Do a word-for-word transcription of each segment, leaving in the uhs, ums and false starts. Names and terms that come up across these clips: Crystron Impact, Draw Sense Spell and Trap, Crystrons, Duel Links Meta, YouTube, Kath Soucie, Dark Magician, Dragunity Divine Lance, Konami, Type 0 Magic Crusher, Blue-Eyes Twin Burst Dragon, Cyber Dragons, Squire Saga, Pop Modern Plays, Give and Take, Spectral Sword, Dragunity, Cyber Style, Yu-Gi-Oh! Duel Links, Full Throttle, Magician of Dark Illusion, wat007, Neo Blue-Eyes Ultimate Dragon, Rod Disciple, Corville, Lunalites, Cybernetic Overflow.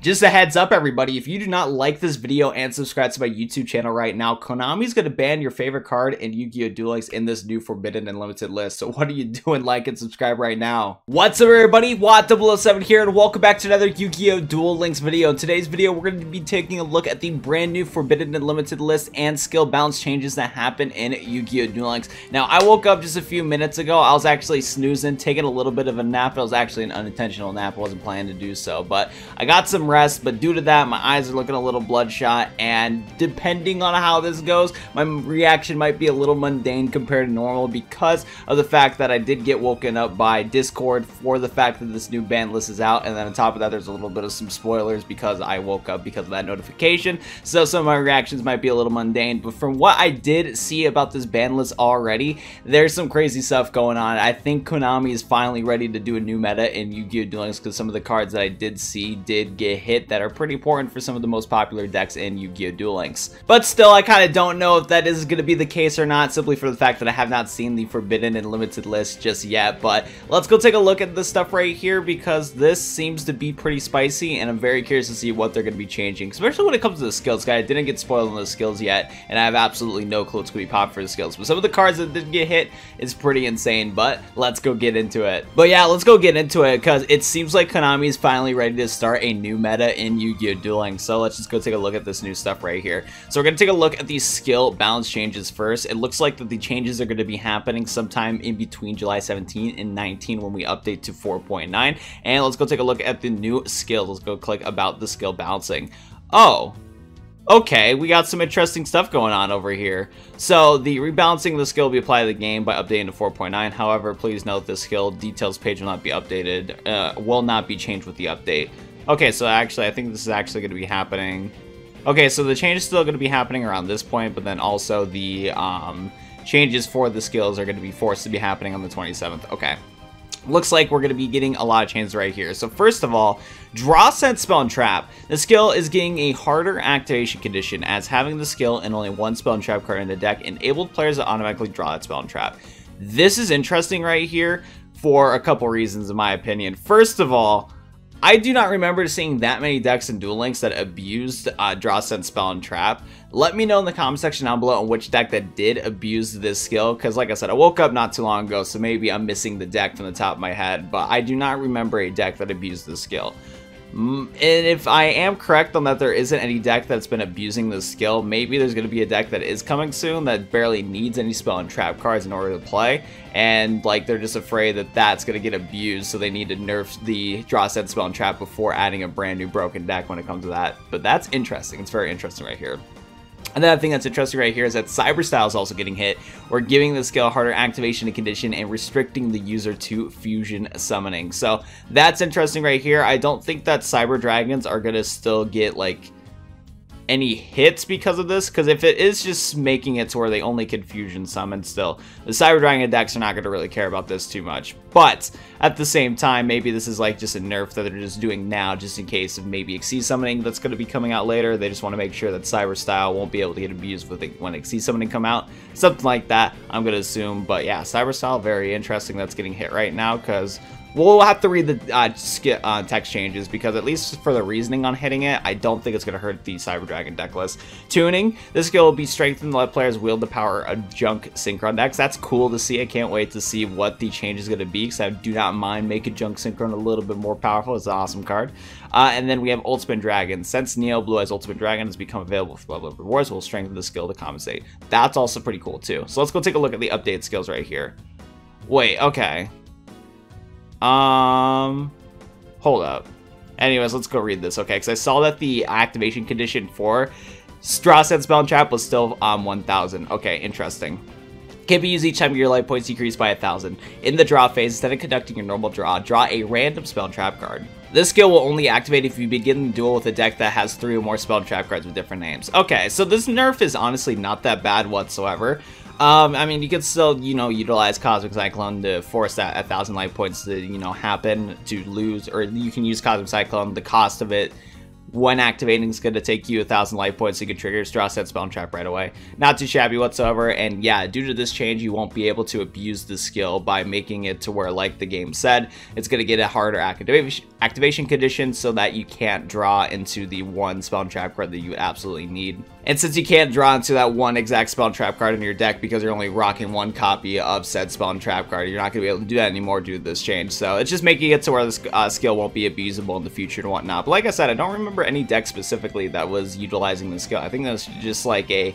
Just a heads up, everybody, if you do not like this video and subscribe to my YouTube channel right now, Konami's going to ban your favorite card in Yu-Gi-Oh! Duel Links in this new Forbidden and Limited list. So what are you doing? Like and subscribe right now. What's up, everybody? Wat zero zero seven here, and welcome back to another Yu-Gi-Oh! Duel Links video. In today's video, we're going to be taking a look at the brand new Forbidden and Limited list and skill balance changes that happen in Yu-Gi-Oh! Duel Links. Now, I woke up just a few minutes ago. I was actually snoozing, taking a little bit of a nap. It was actually an unintentional nap. I wasn't planning to do so, but I got some rest, but due to that my eyes are looking a little bloodshot, and depending on how this goes, my reaction might be a little mundane compared to normal because of the fact that I did get woken up by Discord for the fact that this new ban list is out, and then on top of that there's a little bit of some spoilers because I woke up because of that notification, so some of my reactions might be a little mundane. But from what I did see about this ban list already, there's some crazy stuff going on. I think Konami is finally ready to do a new meta in Yu-Gi-Oh! Duel Links because some of the cards that I did see did get hit that are pretty important for some of the most popular decks in Yu-Gi-Oh! Duel Links. But still, I kind of don't know if that is going to be the case or not, simply for the fact that I have not seen the Forbidden and Limited list just yet. But let's go take a look at this stuff right here because this seems to be pretty spicy, and I'm very curious to see what they're going to be changing, especially when it comes to the skills. Guys, I didn't get spoiled on the skills yet, and I have absolutely no clue what's going to be popped for the skills. But some of the cards that did get hit is pretty insane, but let's go get into it. But yeah, let's go get into it because it seems like Konami is finally ready to start a new meta in Yu-Gi-Oh! Duel Links. So let's just go take a look at this new stuff right here. So we're going to take a look at these skill balance changes first. It looks like that the changes are going to be happening sometime in between July seventeenth and nineteenth when we update to four point nine. And let's go take a look at the new skills. Let's go click about the skill balancing. Oh, okay, we got some interesting stuff going on over here. So the rebalancing of the skill will be applied to the game by updating to four point nine. However, please note the skill details page will not be updated, uh, will not be changed with the update. Okay, so actually, I think this is actually going to be happening. Okay, so the change is still going to be happening around this point, but then also the um, changes for the skills are going to be forced to be happening on the twenty-seventh. Okay. Looks like we're going to be getting a lot of changes right here. So first of all, Draw Sense Spell and Trap. The skill is getting a harder activation condition, as having the skill and only one Spell and Trap card in the deck enabled players to automatically draw that Spell and Trap. This is interesting right here for a couple reasons, in my opinion. First of all, I do not remember seeing that many decks in Duel Links that abused uh, Draw, Sense, Spell, and Trap. Let me know in the comment section down below on which deck that did abuse this skill, because like I said, I woke up not too long ago, so maybe I'm missing the deck from the top of my head, but I do not remember a deck that abused this skill. And if I am correct on that, there isn't any deck that's been abusing this skill. Maybe there's going to be a deck that is coming soon that barely needs any Spell and Trap cards in order to play, and like they're just afraid that that's going to get abused, so they need to nerf the Draw, Sense, Spell and Trap before adding a brand new broken deck when it comes to that. But that's interesting. It's very interesting right here. Another thing that's interesting right here is that Cyber Style is also getting hit. We're giving the skill harder activation and condition and restricting the user to fusion summoning. So that's interesting right here. I don't think that Cyber Dragons are going to still get like any hits because of this, because if it is just making it to where they only can fusion summon still, the Cyber Dragon decks are not going to really care about this too much. But at the same time, maybe this is like just a nerf that they're just doing now just in case of maybe Xyz summoning that's going to be coming out later. They just want to make sure that Cyber Style won't be able to get abused with it when Xyz summoning come out, something like that, I'm going to assume. But yeah, Cyber Style, very interesting that's getting hit right now, because we'll have to read the uh, skip, uh, text changes, because at least for the reasoning on hitting it, I don't think it's going to hurt the Cyber Dragon deck list. Tuning. This skill will be strengthened to let players wield the power of Junk Synchron decks. That's cool to see. I can't wait to see what the change is going to be, because I do not mind making Junk Synchron a little bit more powerful. It's an awesome card. Uh, and then we have Ultimate Dragon. Since Neo Blue-Eyes Ultimate Dragon has become available for level of rewards, we'll strengthen the skill to compensate. That's also pretty cool, too. So let's go take a look at the updated skills right here. Wait, okay. Um, hold up. Anyways, let's go read this, okay? Because I saw that the activation condition for Draw, Sense, Spell and Trap was still um one thousand. Okay, interesting. Can be used each time your life points decrease by one thousand. In the draw phase, instead of conducting your normal draw, draw a random Spell and Trap card. This skill will only activate if you begin the duel with a deck that has three or more Spell and Trap cards with different names. Okay, so this nerf is honestly not that bad whatsoever. Um, I mean, you could still, you know, utilize Cosmic Cyclone to force that one thousand life points to, you know, happen, to lose, or you can use Cosmic Cyclone. The cost of it when activating is going to take you a thousand life points so you can trigger your Draw Sense Spell and Trap right away. Not too shabby whatsoever, and yeah, due to this change, you won't be able to abuse the skill by making it to where, like the game said, it's going to get a harder activation activation condition so that you can't draw into the one spell and trap card that you absolutely need. And since you can't draw into that one exact spell and trap card in your deck because you're only rocking one copy of said spell and trap card, you're not going to be able to do that anymore due to this change. So it's just making it to where this uh, skill won't be abusable in the future and whatnot. But like I said, I don't remember any deck specifically that was utilizing this skill. I think that was just like a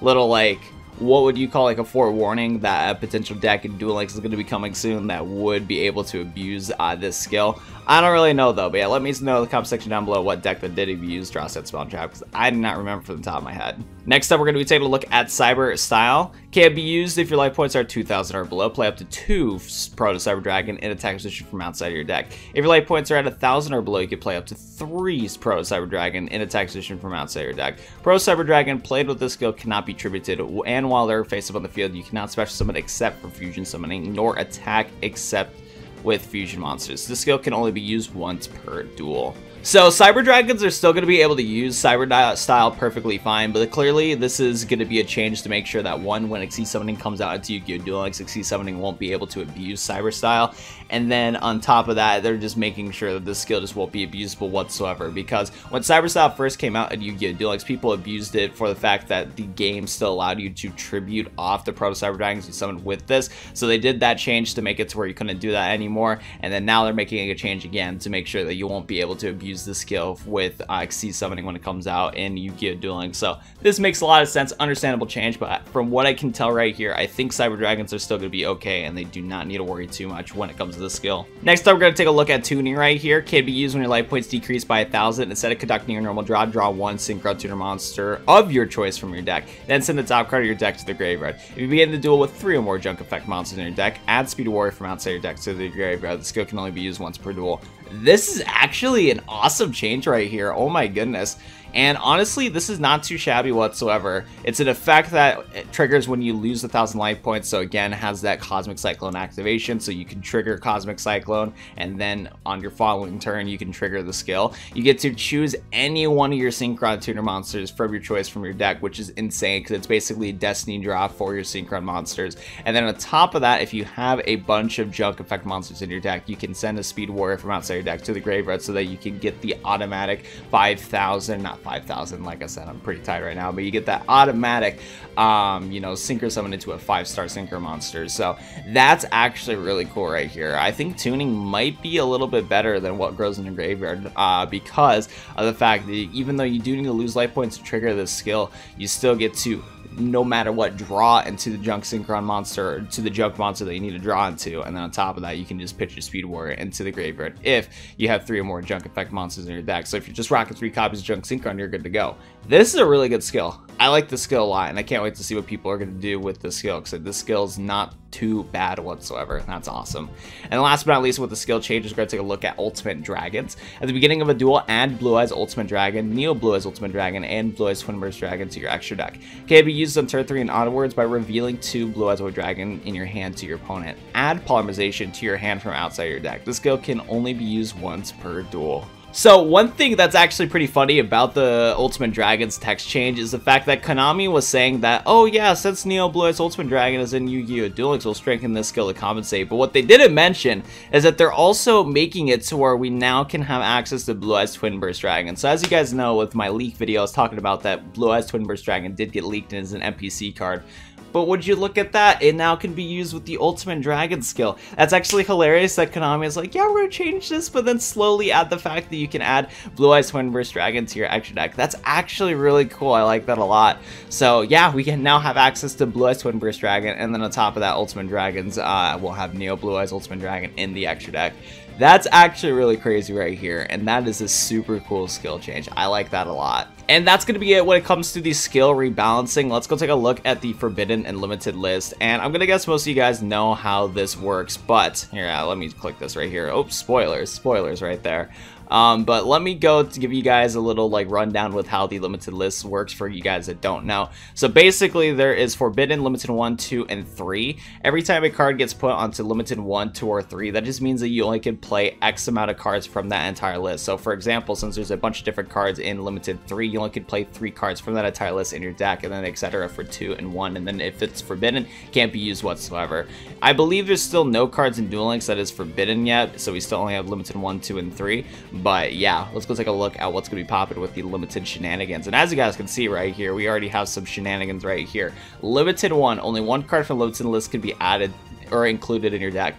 little, like, what would you call, like, a forewarning that a potential deck in Duel Links is going to be coming soon that would be able to abuse uh, this skill. I don't really know, though, but yeah, let me know in the comment section down below what deck that did abuse Draw Sense Spell and Trap, because I did not remember from the top of my head. Next up, we're going to be taking a look at Cyber Style. Can be used if your life points are two thousand or below. Play up to two Proto Cyber Dragon in attack position from outside of your deck. If your life points are at one thousand or below, you can play up to three Proto Cyber Dragon in attack position from outside of your deck. Proto Cyber Dragon played with this skill cannot be tributed, and while they're face up on the field, you cannot special summon except for fusion summoning, nor attack except with fusion monsters. This skill can only be used once per duel. So Cyber Dragons are still going to be able to use Cyber Style perfectly fine, but clearly this is going to be a change to make sure that, one, when X C Summoning comes out into Yu-Gi-Oh! Duel Links, X C Summoning won't be able to abuse Cyber Style, and then on top of that, they're just making sure that this skill just won't be abusable whatsoever, because when Cyber Style first came out in Yu-Gi-Oh! Duel Links, people abused it for the fact that the game still allowed you to tribute off the Proto Cyber Dragons you summoned with this, so they did that change to make it to where you couldn't do that anymore, and then now they're making a change again to make sure that you won't be able to abuse the skill with uh, X C Summoning when it comes out in Yu-Gi-Oh! Duel Links. So this makes a lot of sense, understandable change, but from what I can tell right here, I think Cyber Dragons are still going to be okay, and they do not need to worry too much when it comes to this skill. Next up, we're going to take a look at Tuning right here. Can be used when your life points decrease by one thousand. Instead of conducting your normal draw, draw one Synchro Tuner monster of your choice from your deck, then send the top card of your deck to the graveyard. If you begin the duel with three or more Junk Effect monsters in your deck, add Speed Warrior from outside your deck to the graveyard. The skill can only be used once per duel. This is actually an awesome change right here. Oh my goodness. And honestly, this is not too shabby whatsoever. It's an effect that it triggers when you lose a thousand life points. So again, it has that Cosmic Cyclone activation. So you can trigger Cosmic Cyclone, and then on your following turn, you can trigger the skill. You get to choose any one of your Synchron Tuner monsters from your choice from your deck, which is insane because it's basically a Destiny draw for your Synchron monsters. And then on top of that, if you have a bunch of Junk Effect monsters in your deck, you can send a Speed Warrior from outside your deck to the graveyard so that you can get the automatic five thousand, not five thousand, like I said, I'm pretty tired right now, but you get that automatic, um, you know, Synchro Summon into a five star Synchro monster. So that's actually really cool right here. I think Tuning might be a little bit better than what grows in the graveyard uh, because of the fact that even though you do need to lose life points to trigger this skill, you still get to, no matter what, draw into the Junk Synchron monster, or to the Junk monster that you need to draw into, and then on top of that, you can just pitch your Speed Warrior into the graveyard if you have three or more Junk Effect monsters in your deck. So if you're just rocking three copies of Junk Synchron, you're good to go. This is a really good skill. I like this skill a lot, and I can't wait to see what people are going to do with this skill, because this skill is not too bad whatsoever. That's awesome. And last but not least, with the skill changes, we're going to take a look at Ultimate Dragons. At the beginning of a duel, add Blue-Eyes Ultimate Dragon, Neo Blue-Eyes Ultimate Dragon, and Blue-Eyes Twin Burst Dragon to your extra deck. Can be used on turn three and onwards by revealing two Blue-Eyes Ultimate Dragon in your hand to your opponent. Add Polymerization to your hand from outside your deck. This skill can only be used once per duel. So one thing that's actually pretty funny about the Ultimate Dragon's text change is the fact that Konami was saying that, oh yeah, since Neo Blue-Eyes Ultimate Dragon is in Yu-Gi-Oh! Duel Links, we'll strengthen this skill to compensate. But what they didn't mention is that they're also making it to where we now can have access to Blue-Eyes Twin Burst Dragon. So as you guys know, with my leak video, I was talking about that Blue-Eyes Twin Burst Dragon did get leaked and is an N P C card. But would you look at that? It now can be used with the Ultimate Dragon skill. That's actually hilarious that Konami is like, yeah, we're gonna change this, but then slowly add the fact that you can add Blue-Eyes Twin Burst Dragon to your extra deck. That's actually really cool. I like that a lot. So yeah, we can now have access to Blue-Eyes Twin Burst Dragon, and then on top of that, Ultimate Dragons uh, will have Neo Blue-Eyes Ultimate Dragon in the extra deck. That's actually really crazy right here, and that is a super cool skill change. I like that a lot. And that's going to be it when it comes to the skill rebalancing. Let's go take a look at the Forbidden and Limited list, and I'm going to guess most of you guys know how this works, but here, let me click this right here. Oops, spoilers, spoilers right there. Um, but let me go to give you guys a little like rundown with how the limited list works for you guys that don't know. So basically there is forbidden, limited one, two, and three. Every time a card gets put onto limited one, two, or three, that just means that you only can play X amount of cards from that entire list. So for example, since there's a bunch of different cards in limited three, you only could play three cards from that entire list in your deck, and then et cetera for two and one, and then if it's forbidden, can't be used whatsoever. I believe there's still no cards in Duel Links that is forbidden yet, so we still only have limited one, two, and three. But yeah, let's go take a look at what's going to be popping with the limited shenanigans. And as you guys can see right here, we already have some shenanigans right here. Limited one, only one card from limited list can be added or included in your deck.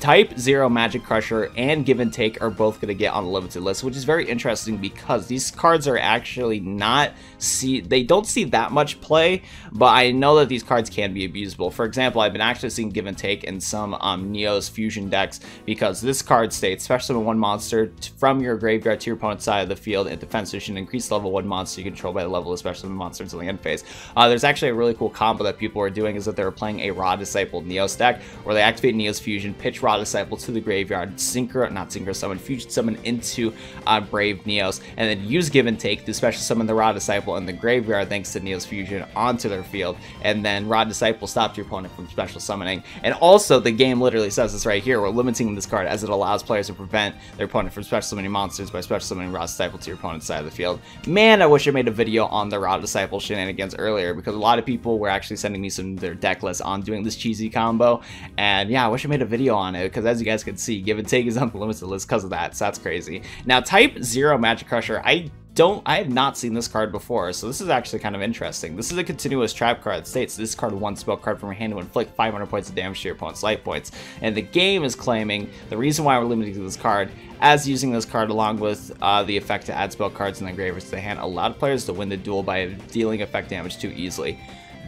Type zero Magic Crusher and Give and Take are both going to get on the limited list, which is very interesting because these cards are actually not see they don't see that much play, but I know that these cards can be abusable. For example, I've been actually seeing Give and Take in some um, Neos Fusion decks because this card states special summon one monster from your graveyard to your opponent's side of the field in defense position, increase level one monster you control by the level of special summon monster until the end phase. Uh, there's actually a really cool combo that people are doing is that they're playing a Rod Disciple Neos deck, where they activate Neos Fusion, pitch Rod Disciple to the graveyard, synchro, not synchro summon, fusion summon into uh, Brave Neos, and then use Give and Take to special summon the Rod Disciple in the graveyard thanks to Neos Fusion onto their field, and then Rod Disciple stops your opponent from special summoning. And also, the game literally says this right here, we're limiting this card as it allows players to prevent their opponent from special summoning monsters by special summoning Rod Disciple to your opponent's side of the field. Man, I wish I made a video on the Rod Disciple shenanigans earlier, because a lot of people were actually sending me some of their deck lists on doing this cheesy combo. And yeah, I wish I made a video on it, because as you guys can see, Give and Take is on the limited list because of that, so that's crazy. Now, Type zero Magic Crusher, I... Don't I have not seen this card before, so this is actually kind of interesting. This is a continuous trap card that states this card one spell card from your hand to inflict five hundred points of damage to your opponent's life points. And the game is claiming the reason why we're limited to this card as using this card along with uh, the effect to add spell cards in the graveyard to the hand allowed players to win the duel by dealing effect damage too easily.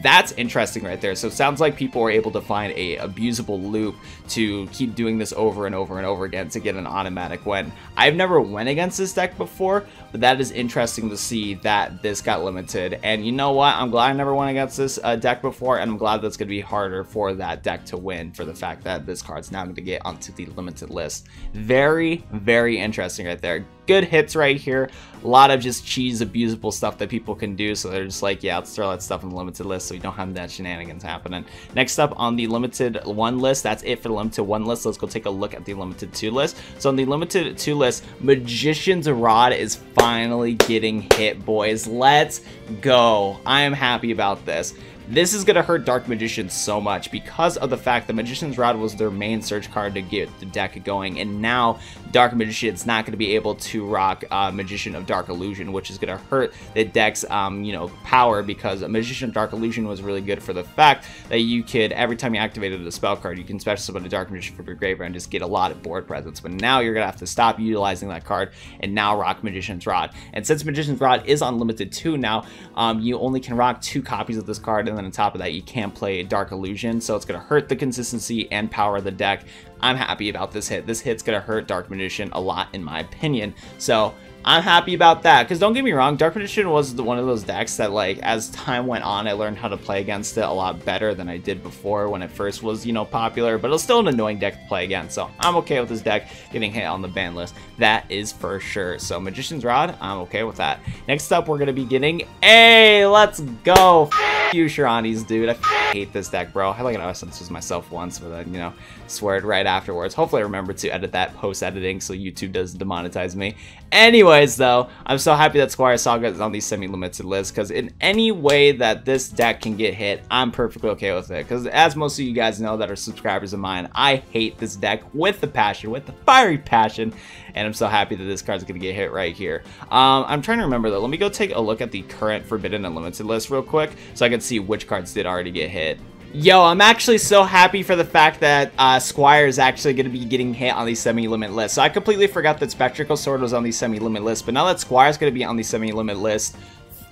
That's interesting right there. So it sounds like people were able to find a abusable loop to keep doing this over and over and over again to get an automatic win. I've never went against this deck before, but that is interesting to see that this got limited. And you know what? I'm glad I never went against this uh, deck before, and I'm glad that's going to be harder for that deck to win for the fact that this card's now going to get onto the limited list. Very, very interesting right there. Good hits right here. A lot of just cheese, abusable stuff that people can do, so they're just like, yeah, let's throw that stuff on the limited list so we don't have that shenanigans happening. Next up on the limited one list, that's it for the limited one list. Let's go take a look at the limited two list. So on the limited two list, Magician's Rod is finally getting hit, boys. Let's go. I am happy about this. This is going to hurt Dark Magician so much because of the fact that Magician's Rod was their main search card to get the deck going, and now Dark Magician's not going to be able to rock uh, Magician of Dark Illusion, which is going to hurt the deck's um, you know, power, because Magician of Dark Illusion was really good for the fact that you could, every time you activated a spell card, you can special summon a Dark Magician from your graveyard and just get a lot of board presence. But now you're going to have to stop utilizing that card and now rock Magician's Rod. And since Magician's Rod is on limited two now, um, you only can rock two copies of this card. And then on top of that, you can't play Dark Illusion, so it's going to hurt the consistency and power of the deck. I'm happy about this hit. This hit's going to hurt Dark Magician a lot, in my opinion. So I'm happy about that, because don't get me wrong, Dark Magician was the, one of those decks that, like, as time went on, I learned how to play against it a lot better than I did before when it first was, you know, popular, but it was still an annoying deck to play against, so I'm okay with this deck getting hit on the ban list. That is for sure. So Magician's Rod, I'm okay with that. Next up, we're going to be getting, hey, let's go, f*** you Shiranuis, dude. I hate this deck, bro. I like an O S myself once, but then, you know, swear it right afterwards. Hopefully I remember to edit that post-editing so YouTube doesn't demonetize me. Anyway, Anyways, though, I'm so happy that Squire Saga is on these semi-limited lists, because in any way that this deck can get hit, I'm perfectly okay with it, because as most of you guys know that are subscribers of mine, I hate this deck with the passion, with the fiery passion, and I'm so happy that this card's going to get hit right here. Um, I'm trying to remember, though. Let me go take a look at the current Forbidden and Limited list real quick so I can see which cards did already get hit. Yo, I'm actually so happy for the fact that uh, Squire is actually going to be getting hit on the semi-limit list. So I completely forgot that Spectral Sword was on the semi-limit list, but now that Squire is going to be on the semi-limit list,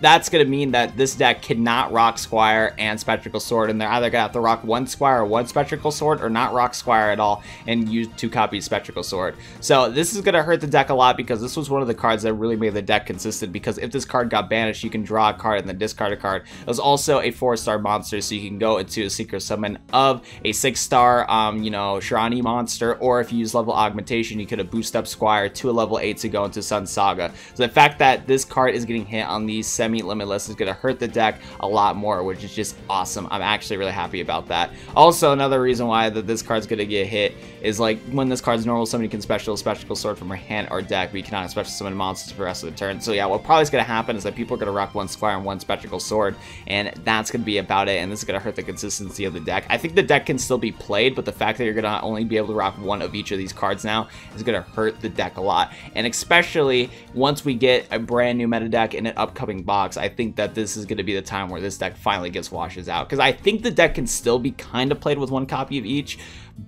that's going to mean that this deck cannot rock Squire and Spectral Sword, and they're either going to have to rock one Squire or one Spectral Sword, or not rock Squire at all and use two copies Spectral Sword. So this is going to hurt the deck a lot, because this was one of the cards that really made the deck consistent, because if this card got banished, you can draw a card and then discard a card. It was also a four-star monster, so you can go into a secret summon of a six-star, um, you know, Shiranui monster, or if you use level augmentation, you could have boosted up Squire to a level eight to go into Sun Saga. So the fact that this card is getting hit on these semi-limitless is going to hurt the deck a lot more, which is just awesome. I'm actually really happy about that. Also, another reason why that this card's going to get hit is, like, when this card's normal, somebody can special Spectral Sword from her hand or deck, but you cannot special summon monsters for the rest of the turn. So yeah, what probably is going to happen is that people are going to rock one Squire and one Spectral Sword, and that's going to be about it, and this is going to hurt the consistency of the deck. I think the deck can still be played, but the fact that you're going to only be able to rock one of each of these cards now is going to hurt the deck a lot, and especially once we get a brand new meta deck in an upcoming box, I think that this is going to be the time where this deck finally gets washes out, because I think the deck can still be kind of played with one copy of each,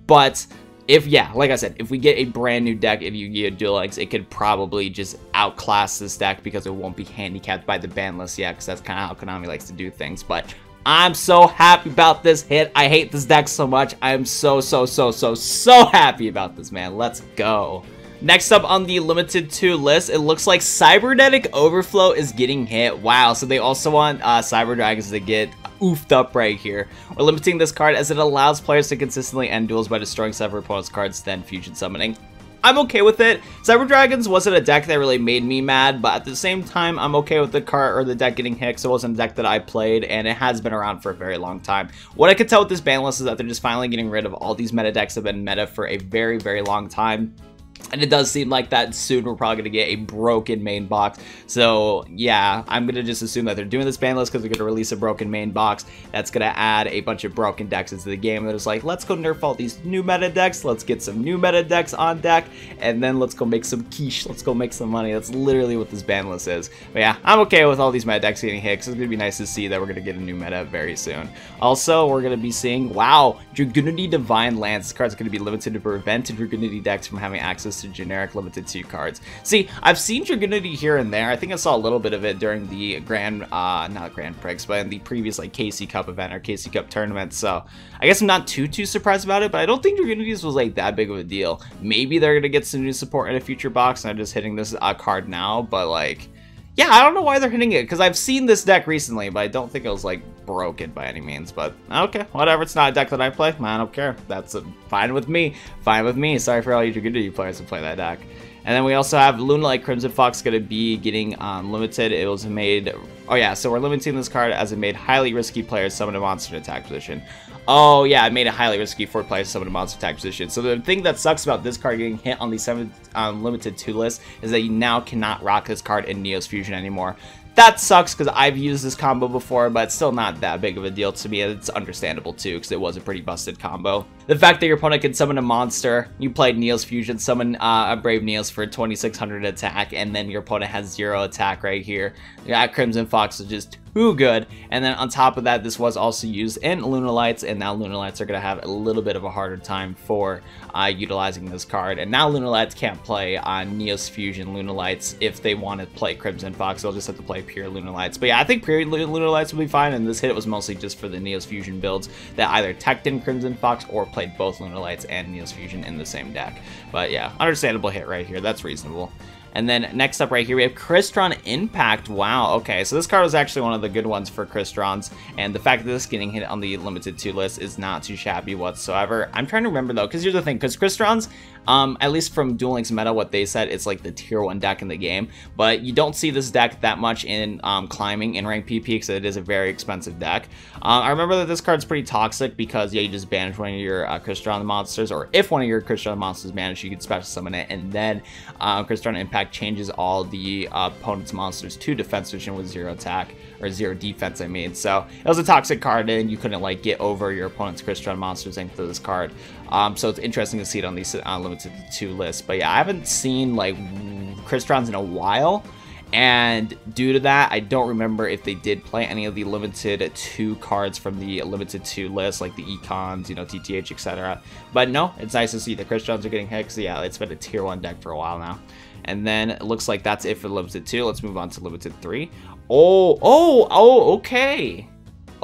but if, yeah, like I said, if we get a brand new deck of Yu-Gi-Oh! Duel Links, it could probably just outclass this deck because it won't be handicapped by the ban list yet, because that's kind of how Konami likes to do things. But I'm so happy about this hit. I hate this deck so much. I am so, so, so, so, so happy about this, man. Let's go. Next up on the limited two list, it looks like Cybernetic Overflow is getting hit. Wow, so they also want uh, Cyber Dragons to get oofed up right here. We're limiting this card as it allows players to consistently end duels by destroying several opponents' cards, then fusion summoning. I'm okay with it. Cyber Dragons wasn't a deck that really made me mad, but at the same time, I'm okay with the card or the deck getting hit, because it wasn't a deck that I played, and it has been around for a very long time. What I could tell with this ban list is that they're just finally getting rid of all these meta decks that have been meta for a very, very long time. And it does seem like that soon we're probably going to get a broken main box. So yeah, I'm going to just assume that they're doing this ban list because they're going to release a broken main box that's going to add a bunch of broken decks into the game. They're just like, let's go nerf all these new meta decks. Let's get some new meta decks on deck. And then let's go make some quiche. Let's go make some money. That's literally what this ban list is. But yeah, I'm okay with all these meta decks getting hit, because it's going to be nice to see that we're going to get a new meta very soon. Also, we're going to be seeing, wow, Dragunity Divine Lance. This card's going to be limited to prevent Dragunity decks from having access to generic limited two cards. See, I've seen Dragunity here and there. I think I saw a little bit of it during the Grand, uh, not Grand Prix, but in the previous like K C Cup event or K C Cup tournament. So I guess I'm not too, too surprised about it, but I don't think Dragunity's was like that big of a deal. Maybe they're going to get some new support in a future box, and I'm just hitting this uh, card now, but like, yeah, I don't know why they're hitting it, because I've seen this deck recently, but I don't think it was like broken by any means. But okay, whatever, it's not a deck that I play. I don't care. That's a, fine with me. Fine with me. Sorry for all you Dragunity players who play that deck. And then we also have Lunalites Crimson Fox going to be getting um, limited. It was made... Oh yeah, so we're limiting this card as it made highly risky players summon a monster in attack position. Oh yeah, it made it highly risky for players to summon a monster attack position. So the thing that sucks about this card getting hit on the seventh um, limited two list is that you now cannot rock this card in Neos Fusion anymore. That sucks, because I've used this combo before, but it's still not that big of a deal to me. It's understandable too, because it was a pretty busted combo. The fact that your opponent can summon a monster, you played Neos Fusion, summon uh, a Brave Neos for twenty-six hundred attack, and then your opponent has zero attack right here. That Crimson Fox is just too good. And then on top of that, this was also used in Lunalites, and now Lunalites are going to have a little bit of a harder time for uh, utilizing this card. And now Lunalites can't play on uh, Neos Fusion Lunalites if they want to play Crimson Fox. They'll just have to play pure Lunalites. But yeah, I think pure Lunalites will be fine, and this hit was mostly just for the Neos Fusion builds that either teched in Crimson Fox or played both Lunalites and Neos Fusion in the same deck. But yeah, understandable hit right here. That's reasonable. And then next up right here, we have Crystron Impact. Wow, okay. So this card was actually one of the good ones for Crystrons, and the fact that this getting hit on the limited two list is not too shabby whatsoever. I'm trying to remember though, because here's the thing, because Crystrons, um, at least from Duel Links meta, what they said, it's like the tier one deck in the game, but you don't see this deck that much in um, climbing in ranked P P, because it is a very expensive deck. Uh, I remember that this card's pretty toxic because, yeah, you just banish one of your uh, Crystron monsters, or if one of your Crystron monsters banished, you can special summon it, and then uh, Crystron Impact changes all the uh, opponent's monsters to defense position with zero attack, or zero defense I mean. So it was a toxic card, and you couldn't like get over your opponent's Crystron monsters thanks to this card. Um, so it's interesting to see it on these uh, limited two lists. But yeah, I haven't seen like Crystrons in a while, and due to that, I don't remember if they did play any of the limited two cards from the limited two list, like the Econs, you know, T T H, et cetera. But no, it's nice to see the Crystrons are getting hit, because yeah, it's been a tier one deck for a while now. And then it looks like that's it for Limited two. Let's move on to Limited three. Oh, oh, oh, okay.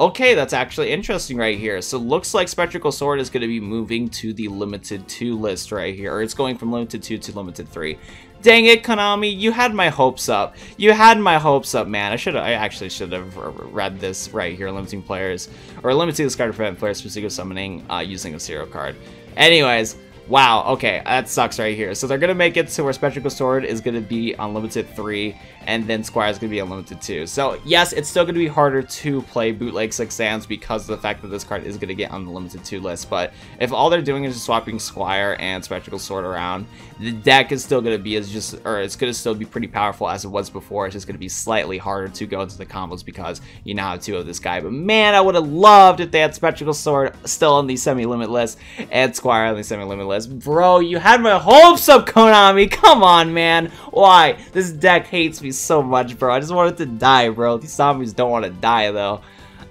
Okay, that's actually interesting right here. So looks like Spectral Sword is going to be moving to the Limited two list right here. Or it's going from Limited two to Limited three. Dang it, Konami, you had my hopes up. You had my hopes up, man. I should I actually should have read this right here. Limiting players, or limiting this card to prevent players from single summoning uh, using a zero card. Anyways, wow, okay, that sucks right here. So they're going to make it to where Spectral Sword is going to be on Limited three, and then Squire is going to be on Limited two. So yes, it's still going to be harder to play Bootleg Six Sands because of the fact that this card is going to get on the Limited two list, but if all they're doing is just swapping Squire and Spectral Sword around, the deck is still going to be as just, or it's going to still be pretty powerful as it was before. It's just going to be slightly harder to go into the combos because you now have two of this guy. But man, I would have loved if they had Spectral Sword still on the semi-limit list and Squire on the semi-limit list. Bro, you had my hopes up, Konami. Come on, man. Why? This deck hates me so much, bro. I just wanted to die, bro. These zombies don't want to die, though.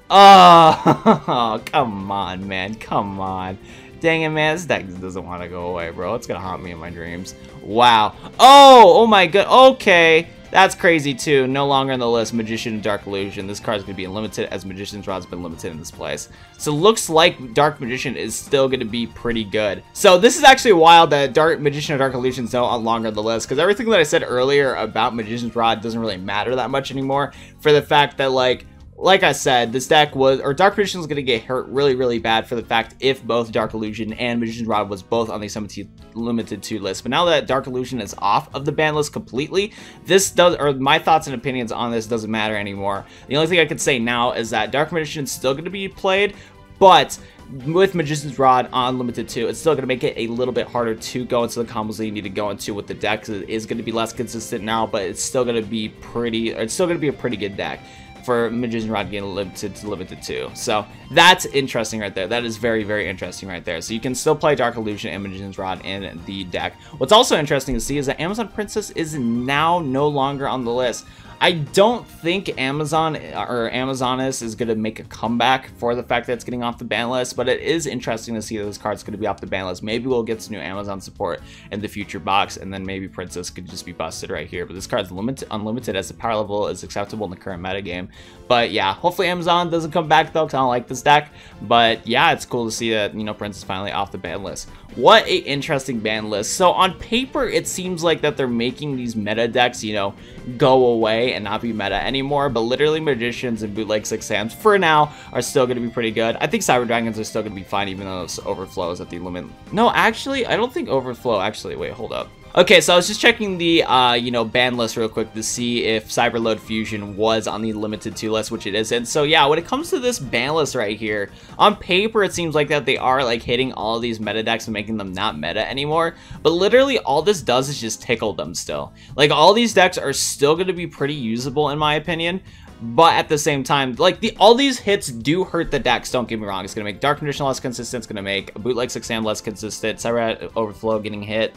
Oh, come on, man. Come on. Dang it, man. This deck doesn't want to go away, bro. It's going to haunt me in my dreams. Wow. Oh, oh my god. Okay. That's crazy, too. No longer on the list. Magician of Dark Illusion. This card's going to be limited as Magician's Rod's been limited in this place. So looks like Dark Magician is still going to be pretty good. So this is actually wild that Dark Magician of Dark Illusion is no longer on the list, because everything that I said earlier about Magician's Rod doesn't really matter that much anymore, for the fact that, like, Like I said, this deck was, or Dark Magician was going to get hurt really, really bad for the fact if both Dark Illusion and Magician's Rod was both on the seventeenth Limited two list. But now that Dark Illusion is off of the ban list completely, this does, or my thoughts and opinions on this doesn't matter anymore. The only thing I could say now is that Dark Magician is still going to be played, but with Magician's Rod on Limited two, it's still going to make it a little bit harder to go into the combos that you need to go into with the deck, because it is going to be less consistent now, but it's still going to be pretty, or it's still going to be a pretty good deck for Magician's Rod getting limited to limited two. So that's interesting right there. That is very, very interesting right there. So you can still play Dark Illusion and Magician's Rod in the deck. What's also interesting to see is that Amazon Princess is now no longer on the list. I don't think Amazon or Amazonas is going to make a comeback for the fact that it's getting off the ban list, but it is interesting to see that this card's going to be off the ban list. Maybe we'll get some new Amazon support in the future box, and then maybe Princess could just be busted right here. But this card's limited, unlimited as the power level is acceptable in the current metagame. But yeah, hopefully Amazon doesn't come back though, because I don't like this deck. But yeah, it's cool to see that, you know, Princess finally off the ban list. What a interesting ban list. So on paper, it seems like that they're making these meta decks, you know, go away and not be meta anymore, but literally Magicians and Bootleg Six Sands for now are still going to be pretty good. I think Cyber Dragons are still going to be fine, even though it's Overflow is at the limit. No, actually, I don't think Overflow, actually, wait, hold up. Okay, so I was just checking the, uh, you know, ban list real quick to see if Cyberload Fusion was on the Limited two list, which it isn't. So yeah, when it comes to this ban list right here, on paper it seems like that they are, like, hitting all of these meta decks and making them not meta anymore. But literally all this does is just tickle them still. Like, all these decks are still going to be pretty usable in my opinion. But at the same time, like, the all these hits do hurt the decks, don't get me wrong. It's going to make Dark Condition less consistent. It's going to make Bootleg Six Sam less consistent. Cyber Overflow getting hit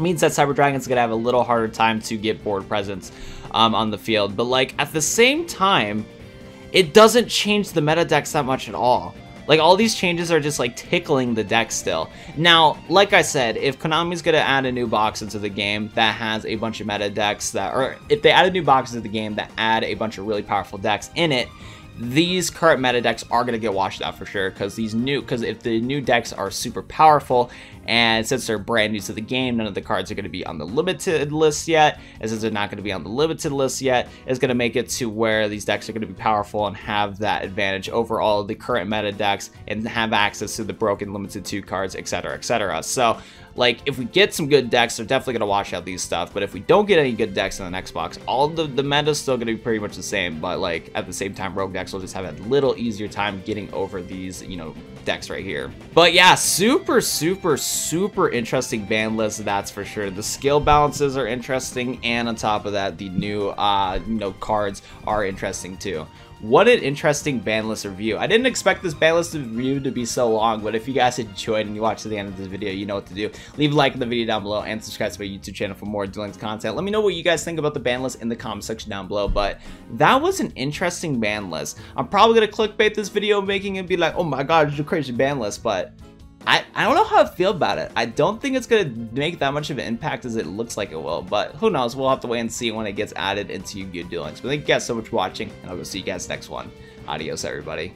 means that Cyber Dragon's gonna have a little harder time to get board presence um, on the field. But, like, at the same time, it doesn't change the meta decks that much at all. Like, all these changes are just, like, tickling the deck still. Now, like I said, if Konami's gonna add a new box into the game that has a bunch of meta decks that, or if they add a new box into the game that add a bunch of really powerful decks in it, these current meta decks are going to get washed out for sure, because these new, because if the new decks are super powerful, and since they're brand new to the game, none of the cards are going to be on the limited list yet, and since they're not going to be on the limited list yet, it's going to make it to where these decks are going to be powerful and have that advantage over all of the current meta decks and have access to the broken limited two cards, etc, etc. So, like, if we get some good decks, they're definitely going to wash out these stuff. But if we don't get any good decks in the next box, all the, the meta is still going to be pretty much the same. But, like, at the same time, rogue decks will just have a little easier time getting over these, you know, decks right here. But yeah, super, super, super interesting ban list, that's for sure. The skill balances are interesting. And on top of that, the new, uh, you know, cards are interesting too. What an interesting ban list review. I didn't expect this ban list review to be so long, but if you guys enjoyed and you watched to the end of this video, you know what to do. Leave a like on the video down below and subscribe to my YouTube channel for more Duel Links content. Let me know what you guys think about the ban list in the comment section down below, but that was an interesting ban list. I'm probably going to clickbait this video making it be like, oh my god, it's a crazy ban list, but I, I don't know how I feel about it. I don't think it's gonna make that much of an impact as it looks like it will, but who knows? We'll have to wait and see when it gets added into Yu-Gi-Oh! Duel Links. But thank you guys so much for watching, and I'll go see you guys next one. Adios, everybody.